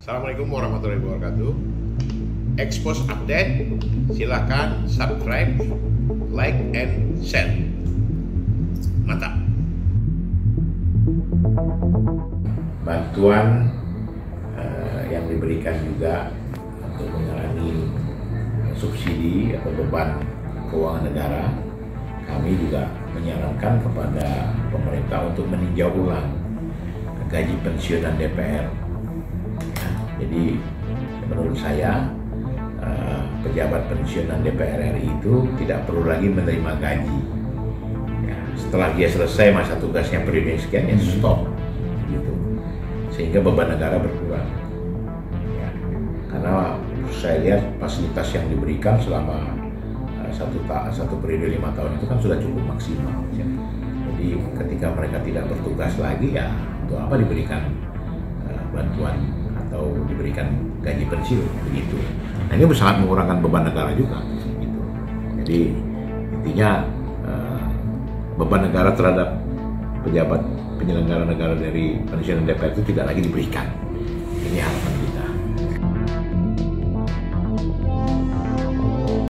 Assalamualaikum warahmatullahi wabarakatuh. Expose update, silakan subscribe, like, and share. Mantap. Bantuan yang diberikan juga untuk mengurangi subsidi atau beban keuangan negara. Kami juga menyarankan kepada pemerintah untuk meninjau ulang gaji pensiunan DPR. Jadi menurut saya pejabat pensiunan DPR-RI itu tidak perlu lagi menerima gaji. Ya, setelah dia selesai masa tugasnya periode sekian, ya stop, gitu. Sehingga beban negara berkurang. Ya, karena saya lihat fasilitas yang diberikan selama satu periode 5 tahun itu kan sudah cukup maksimal. Ya. Jadi ketika mereka tidak bertugas lagi, ya untuk apa diberikan bantuan? Atau diberikan gaji pensiun begitu. Nah, ini sangat mengurangkan beban negara juga. Gitu. Jadi intinya beban negara terhadap pejabat penyelenggara negara dari pensiunan DPR itu tidak lagi diberikan. Ini hal